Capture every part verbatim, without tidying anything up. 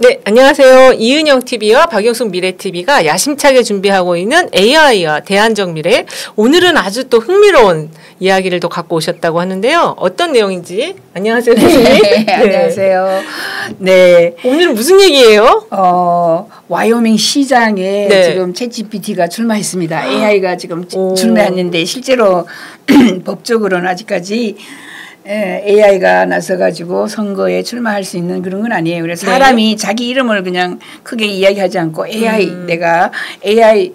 네, 안녕하세요. 이은영 티비와 박영숙 미래티비가 야심차게 준비하고 있는 에이아이와 대안적 미래, 오늘은 아주 또 흥미로운 이야기를 또 갖고 오셨다고 하는데요. 어떤 내용인지. 안녕하세요. 네, 네. 안녕하세요. 네, 오늘은 무슨 얘기예요? 어, 와이오밍 시장에 네. 지금 챗지피티가 출마했습니다. 에이아이가 지금 오. 출마했는데 실제로 법적으로는 아직까지 예, 에이아이가 나서가지고 선거에 출마할 수 있는 그런 건 아니에요. 그래서 네. 사람이 자기 이름을 그냥 크게 이야기하지 않고 에이아이, 음. 내가 에이아이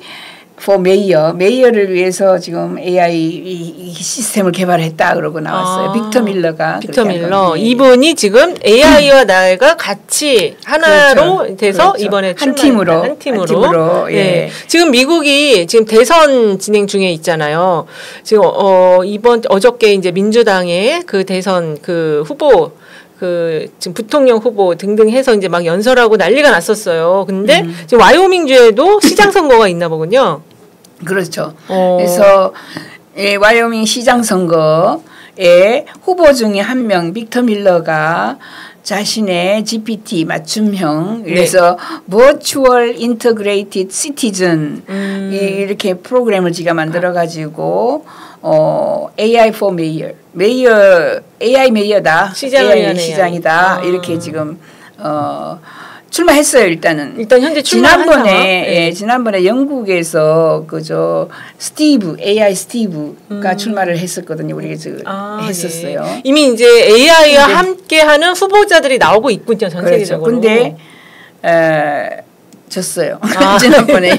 for Mayor, 메이어를 위해서 지금 에이아이 시스템을 개발했다 그러고 나왔어요. 아. 빅터 밀러가. 빅터 밀러. 이분이 지금 에이아이와 나이가 같이 하나로 그렇죠. 돼서 그렇죠. 이번에 한 팀으로. 한 팀으로. 한 팀으로. 예. 네. 지금 미국이 지금 대선 진행 중에 있잖아요. 지금 어, 이번 어저께 이제 민주당의 그 대선 그 후보 그 지금 부통령 후보 등등 해서 이제 막 연설하고 난리가 났었어요. 근데 음. 지금 와이오밍 주에도 시장 선거가 있나 보군요. 그렇죠. 어. 그래서 예, 와이오밍 시장 선거에 후보 중에 한 명 빅터 밀러가 자신의 지피티 맞춤형 그래서 네. Virtual Integrated Citizen 음. 예, 이렇게 프로그램을 지가 만들어 가지고 어, 에이아이 for Mayor, 메이어 에이아이 메이어다, 시장 에이아이 시장이다 에이아이. 이렇게 지금 어. 출마했어요. 일단은 일단 현재 출마한 지난번에 네. 예, 지난번에 영국에서 그저 스티브 에이아이 스티브가 음. 출마를 했었거든요. 우리가 지금 아, 했었어요. 네. 이미 이제 에이아이와 네. 함께하는 후보자들이 나오고 있군요. 전 그렇죠. 세계적으로. 그런데 졌어요. 아. 지난번에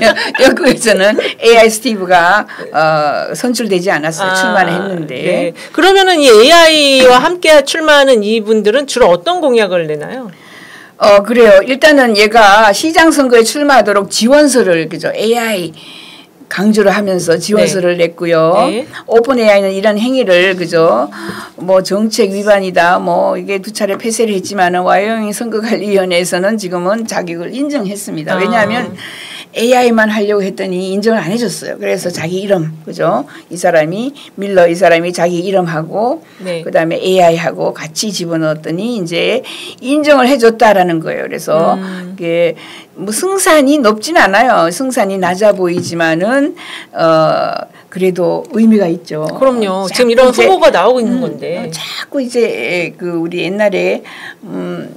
영국에서는 에이아이 스티브가 어, 선출되지 않았어요. 아. 출마를 했는데. 네. 그러면은 이 에이아이와 함께 출마하는 이분들은 주로 어떤 공약을 내나요? 어 그래요. 일단은 얘가 시장 선거에 출마하도록 지원서를 그죠 에이아이 강조를 하면서 지원서를 네. 냈고요. 네. 오픈 에이아이는 이런 행위를 그죠 뭐 정책 위반이다 뭐 이게 두 차례 폐쇄를 했지만은 와이오밍 선거관리위원회에서는 지금은 자격을 인정했습니다. 왜냐하면 아. 에이아이만 하려고 했더니 인정을 안 해줬어요. 그래서 자기 이름 그죠 이 사람이 밀러 이 사람이 자기 이름하고 네. 그다음에 에이아이하고 같이 집어넣었더니 이제 인정을 해줬다라는 거예요. 그래서 음. 이게 뭐 승산이 높진 않아요. 승산이 낮아 보이지만은 어 그래도 의미가 있죠. 그럼요. 지금 이런 후보가 나오고 있는 음, 건데 자꾸 이제 그 우리 옛날에 음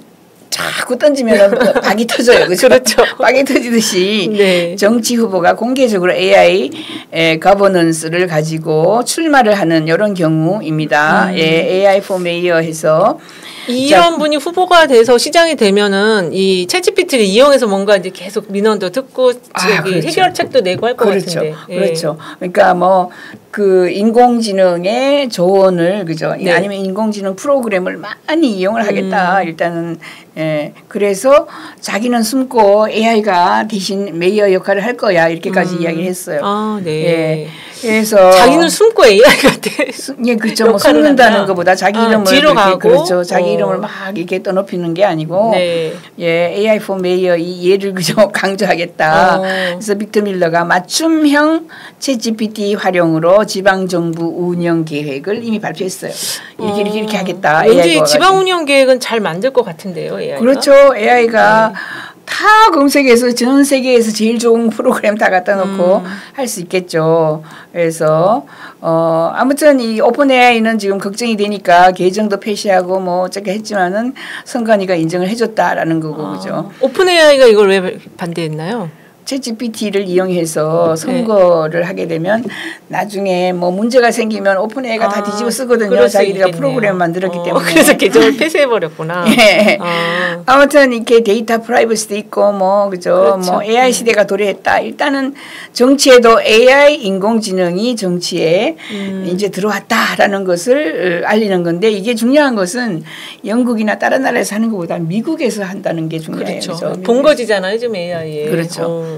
자꾸 던지면 박이 터져요. 그렇죠. 그렇죠. 박이 터지듯이 네. 정치 후보가 공개적으로 에이아이 에, 거버넌스를 가지고 출마를 하는 이런 경우입니다. 음. 예, 에이아이 for Mayor 해서 이런 자, 분이 후보가 돼서 시장이 되면은 이 챗지피티를 이용해서 뭔가 이제 계속 민원도 듣고 아, 그렇죠. 해결책도 내고 할 것 그렇죠. 같은데. 예. 그렇죠. 그러니까 뭐 그 인공지능의 조언을 그죠? 네. 아니면 인공지능 프로그램을 많이 이용을 하겠다. 음. 일단은 예. 그래서 자기는 숨고 에이아이가 대신 메이어 역할을 할 거야. 이렇게까지 음. 이야기를 했어요. 아, 네. 예. 그래서 자기는 숨고 에이아이가 돼. 예, 그렇죠. 뭐 숨는다는 것보다 자기 아, 이름을 뒤로 가고 그렇죠. 자기 어. 이름을 막 이렇게 떠높이는 게 아니고 네. 예, 에이아이 for Mayor 이 예를 그저 강조하겠다. 어. 그래서 빅터 밀러가 맞춤형 챗지피티 활용으로 지방 정부 운영 계획을 이미 발표했어요. 이렇게 어. 이렇게, 이렇게 하겠다. 왠지 지방 운영 계획은 잘 만들 것 같은데요, 에이아이가. 그렇죠. 에이아이가 네. 다 검색해서 전 세계에서 제일 좋은 프로그램 다 갖다 놓고 음. 할 수 있겠죠. 그래서 어 아무튼 이 오픈 에이아이는 지금 걱정이 되니까 계정도 폐쇄하고 뭐 어쩌게 했지만은 선관위가 인정을 해줬다라는 거고 아. 그죠. 오픈 에이아이가 이걸 왜 반대했나요? 챗지피티를 이용해서 선거를 네. 하게 되면 나중에 뭐 문제가 생기면 오픈에이아이가 아, 다 뒤집어 쓰거든요. 자기가 프로그램 만들었기 어, 때문에. 그래서 계정을 폐쇄해버렸구나. 예. 아. 아무튼 이렇게 데이터 프라이버시도 있고 뭐 그죠. 그렇죠. 뭐 에이아이 시대가 도래했다. 일단은 정치에도 에이아이 인공지능이 정치에 음. 이제 들어왔다라는 것을 알리는 건데 이게 중요한 것은 영국이나 다른 나라에서 하는 것보다 미국에서 한다는 게 중요해요. 그렇죠. 그렇죠? 본거지잖아요. 지금 에이아이에. 그렇죠. 어.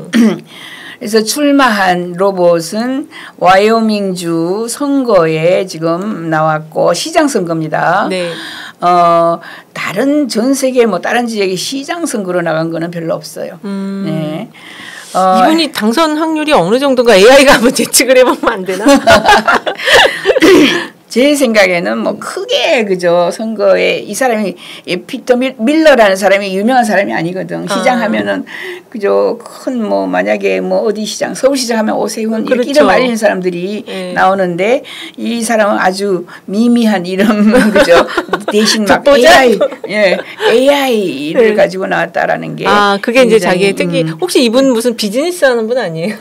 그래서 출마한 로봇은 와이오밍주 선거에 지금 나왔고 시장 선거입니다. 네. 어, 다른 전 세계 뭐 다른 지역의 시장 선거로 나간 거는 별로 없어요. 음. 네. 어, 이분이 당선 확률이 어느 정도인가 에이아이가 한번 예측을 해보면 안 되나? 제 생각에는 뭐 크게 그저 선거에 이 사람이 빅터 밀러라는 사람이 유명한 사람이 아니거든. 시장 하면은 그저 큰 뭐 만약에 뭐 어디 시장 서울시장 하면 오세훈 그렇죠. 이렇게 이름 알리는 사람들이 네. 나오는데 이 사람은 아주 미미한 이름 그죠 대신 막 에이아이 예 에이아이를 네. 가지고 나왔다라는 게 아 그게 이제 자기의 특이 음. 혹시 이분 무슨 비즈니스 하는 분 아니에요?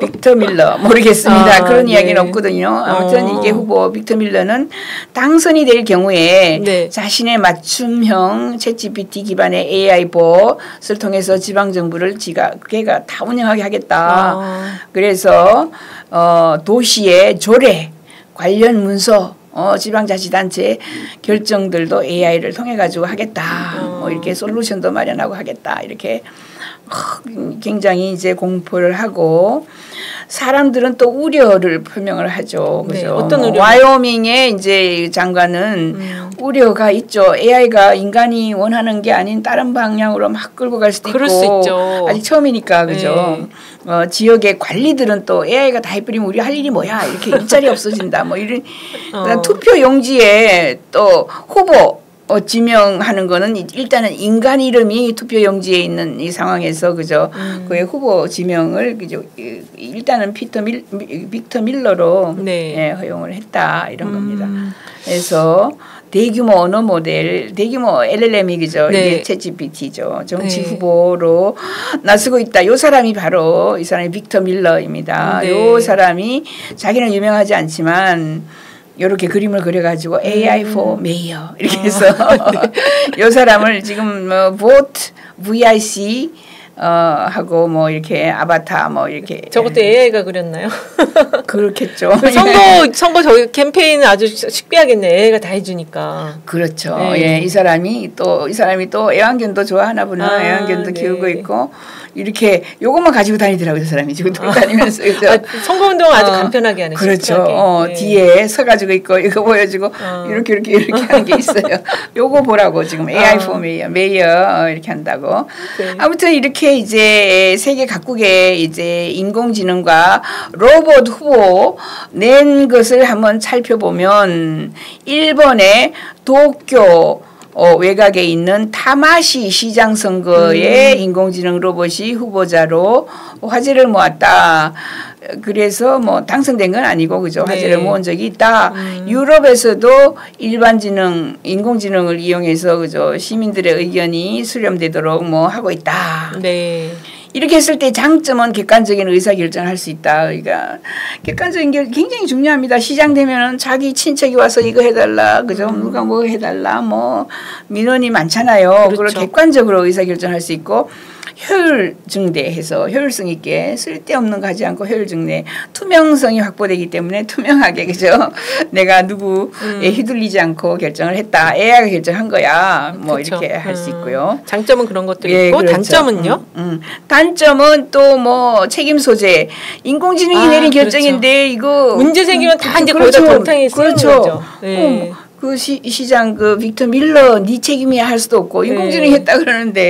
빅터 밀러 모르겠습니다. 아, 그런 네. 이야기는 없거든요. 아무튼 어. 이게 후보 빅터 밀러 는 당선이 될 경우에 네. 자신의 맞춤형 챗지피티 기반의 에이아이 봇을 통해서 지방정부를 지가 걔가 다 운영하게 하겠다. 아. 그래서 어, 도시의 조례 관련 문서 어, 지방자치단체 결정들도 에이아이를 통해 가지고 하겠다. 아. 뭐 이렇게 솔루션도 마련하고 하겠다. 이렇게 굉장히 이제 공포를 하고 사람들은 또 우려를 표명을 하죠. 그죠? 네, 어떤 우려? 와이오밍의 이제 장관은 음. 우려가 있죠. 에이아이가 인간이 원하는 게 아닌 다른 방향으로 막 끌고 갈 수도 그럴 있고. 수 있죠. 아직 처음이니까 그죠. 네. 어, 지역의 관리들은 또 에이아이가 다 해버리면 우리 할 일이 뭐야? 이렇게 일자리 없어진다. 뭐 이런 어. 투표 용지에 또 후보 어, 지명하는 거는 일단은 인간 이름이 투표용지에 있는 이 상황에서 그죠. 음. 그의 후보 지명을 그죠. 일단은 피터 밀, 빅터 밀러로 네. 예, 허용을 했다 이런 음. 겁니다. 그래서 대규모 언어 모델, 대규모 엘엘엠이 그죠. 네. 이게 챗지피티죠. 정치 네. 후보로 나서고 있다. 요 사람이 바로 이 사람이 빅터 밀러입니다. 네. 요 사람이 자기는 유명하지 않지만 요렇게 그림을 그려가지고 에이아이 for Mayor 이렇게 해서 요 사람을 지금 뭐 vote 브이아이씨 어 하고 뭐 이렇게 아바타 뭐 이렇게 저것도 에이아이가 그렸나요? 그렇겠죠. 그 선거 선거 저기 캠페인은 아주 쉽게 하겠네. 에이아이가 다 해주니까. 그렇죠. 네. 예, 이 사람이 또 이 사람이 또 애완견도 좋아하나 보나 아, 애완견도 네. 키우고 있고. 이렇게 요것만 가지고 다니더라고요. 그 사람이 지금 돌아다니면서 아, 선거운동은 아주 어, 간편하게 하는 그렇죠. 어, 네. 뒤에 서가지고 있고 이거 보여주고 어. 이렇게 이렇게 이렇게 하는 게 있어요. 요거 보라고 지금 에이아이 for Mayor, Mayor 이렇게 한다고. 네. 아무튼 이렇게 이제 세계 각국의 이제 인공지능과 로봇 후보 낸 것을 한번 살펴보면 일본의 도쿄 어, 외곽에 있는 타마시 시장 선거에 음. 인공지능 로봇이 후보자로 화제를 모았다. 그래서 뭐 당선된 건 아니고 그죠. 네. 화제를 모은 적이 있다. 음. 유럽에서도 일반 지능 인공지능을 이용해서 그죠. 시민들의 의견이 수렴되도록 뭐 하고 있다. 네. 이렇게 했을 때 장점은 객관적인 의사결정을 할 수 있다. 그러니까 객관적인 게 굉장히 중요합니다. 시장 되면은 자기 친척이 와서 이거 해달라. 그죠? 음. 누가 뭐 해달라. 뭐 민원이 많잖아요. 그렇죠. 그걸 객관적으로 의사결정할 수 있고 효율 증대해서 효율성 있게 쓸데없는 거 하지 않고 효율 증대 투명성이 확보되기 때문에 투명하게 그죠? 내가 누구에 음. 휘둘리지 않고 결정을 했다. 에이아이가 결정한 거야. 뭐 그렇죠. 이렇게 할 수 음. 있고요. 장점은 그런 것도 예, 있고 그렇죠. 단점은요? 음, 음. 단점은 또 뭐 책임 소재 인공지능이 아, 내린 결정인데 그렇죠. 이거 문제 생기면 음, 다 이제 그렇죠. 거기다 곰탕에 쓰는 그렇죠. 거죠. 네. 음. 그 시, 시장 그 빅터 밀러 네 책임이야 할 수도 없고 인공지능이 네. 했다 그러는데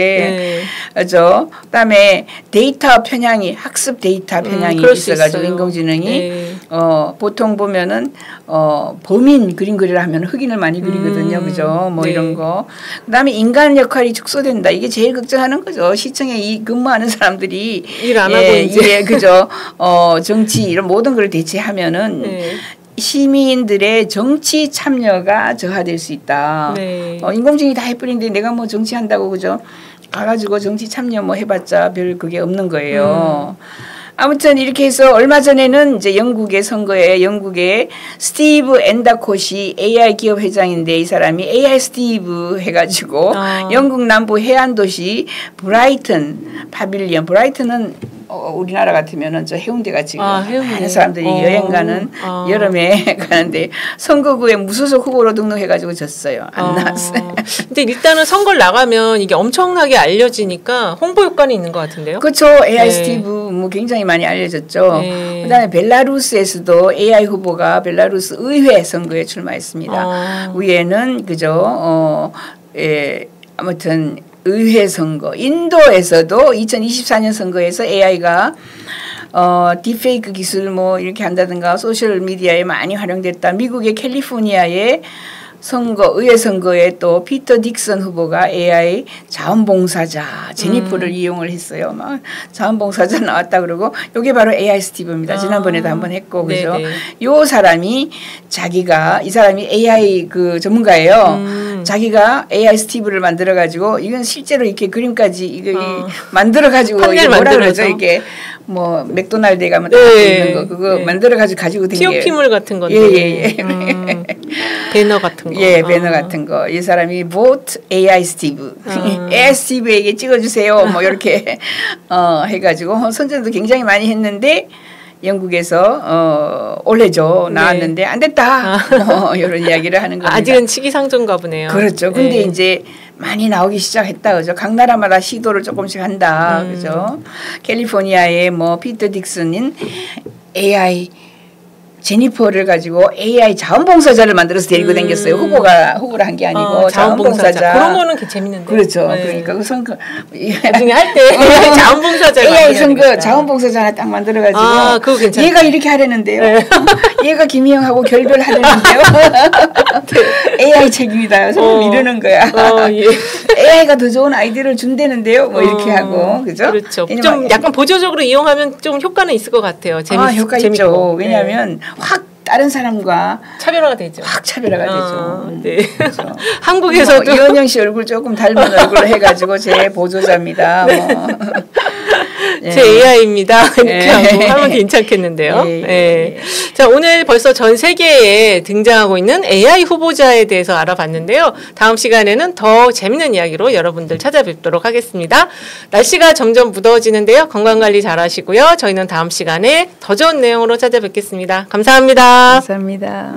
네. 그죠? 그다음에 데이터 편향이 학습 데이터 편향이 음, 있어가지고 있어요. 인공지능이 네. 어 보통 보면은 어 범인 그림 그리라 하면 흑인을 많이 그리거든요, 음, 그죠? 뭐 네. 이런 거. 그다음에 인간 역할이 축소된다. 이게 제일 걱정하는 거죠. 시청에 이 근무하는 사람들이 일 안 예, 하고 이제 예, 그죠? 어 정치 이런 모든 걸 대체하면은. 네. 시민들의 정치 참여가 저하될 수 있다. 네. 어, 인공지능이 다 해버리는데 내가 뭐 정치한다고 그죠? 가가지고 정치 참여 뭐 해봤자 별 그게 없는 거예요. 음. 아무튼 이렇게 해서 얼마 전에는 이제 영국의 선거에 영국의 스티브 엔다콧이 에이아이 기업 회장인데 이 사람이 에이아이 스티브 해가지고 아. 영국 남부 해안 도시 브라이튼 파빌리언 브라이튼은 어, 우리나라 같으면은 저 해운대가 지금 아, 해운대. 많은 사람들이 어. 여행 가는 어. 여름에 가는데 선거구에 무소속 후보로 등록해가지고 졌어요. 안 어. 나왔어요. 근데 일단은 선거를 나가면 이게 엄청나게 알려지니까 홍보 효과는 있는 것 같은데요. 그렇죠. 에이아이 네. 스티브 뭐 굉장히 많이 알려졌죠. 네. 그다음에 벨라루스에서도 에이아이 후보가 벨라루스 의회 선거에 출마했습니다. 어. 위에는 그죠. 어, 예, 아무튼. 의회 선거 인도에서도 이천이십사 년 선거에서 에이아이가 어, 딥페이크 기술 뭐 이렇게 한다든가 소셜 미디어에 많이 활용됐다. 미국의 캘리포니아의 선거, 의회 선거에 또 피터 딕슨 후보가 에이아이 자원봉사자 제니퍼를 음. 이용을 했어요. 막 자원봉사자 나왔다 그러고 이게 바로 에이아이 스티브입니다. 아. 지난번에도 한번 했고 그죠? 요 사람이 자기가 이 사람이 에이아이 그 전문가예요. 음. 자기가 에이아이 스티브를 만들어 가지고 이건 실제로 이렇게 그림까지 이거 어. 만들어 가지고 이게 뭐라 그러죠? 이게 뭐 맥도날드에 가면 네. 다 있는 거 그거 네. 만들어 가지고 가지고 댕겨요. 티오피물 같은 건데. 예예예. 예. 음. 배너 같은 거. 예, 배너 아. 같은 거. 이 사람이 vote 에이아이 Steve, 아. 에이아이 Steve에게 찍어주세요. 뭐 이렇게 어, 해가지고 선전도 굉장히 많이 했는데 영국에서 어, 올해죠 나왔는데 네. 안 됐다. 아. 어, 이런 이야기를 하는 겁니다. 아직은 시기상조인가 보네요. 그렇죠. 근데 네. 이제 많이 나오기 시작했다 그죠? 각 나라마다 시도를 조금씩 한다 음. 그죠? 캘리포니아의 뭐 피터 딕슨인 에이아이 제니퍼를 가지고 에이아이 자원봉사자를 만들어서 데리고 음. 다녔어요. 후보가 후보를 한 게 아니고 어, 자원봉사자. 자원봉사자 그런 거는 재밌는데 그렇죠. 네. 그러니까 그 선거 나중에 할 때 에이아이 자원봉사자 에이아이 선거 자원봉사자 하나 딱 만들어가지고 아, 그거 괜찮다. 얘가 이렇게 하려는데요. 네. 얘가 김희영하고 결별하려는데요. 에이아이 책임이다. 선생님 어. 이러는 거야. 어, 예. 에이아이가 더 좋은 아이디어를 준대는데요. 뭐 이렇게 어. 하고 그죠? 그렇죠. 좀 약간 보조적으로 이용하면 좀 효과는 있을 것 같아요. 재밌, 아, 효과 재밌고. 있죠. 왜냐하면 네. 확 다른 사람과 차별화가 되죠. 확 차별화가 아, 되죠. 네. 그렇죠. 한국에서도 뭐 이은영 씨 얼굴 조금 닮은 얼굴로 해가지고 제 보조자입니다. 네. 뭐. 예. 제 에이아이입니다. 이렇게 예. 하고 하면 괜찮겠는데요. 예. 예. 자, 오늘 벌써 전 세계에 등장하고 있는 에이아이 후보자에 대해서 알아봤는데요. 다음 시간에는 더 재밌는 이야기로 여러분들 찾아뵙도록 하겠습니다. 날씨가 점점 무더워지는데요. 건강관리 잘하시고요. 저희는 다음 시간에 더 좋은 내용으로 찾아뵙겠습니다. 감사합니다. 감사합니다.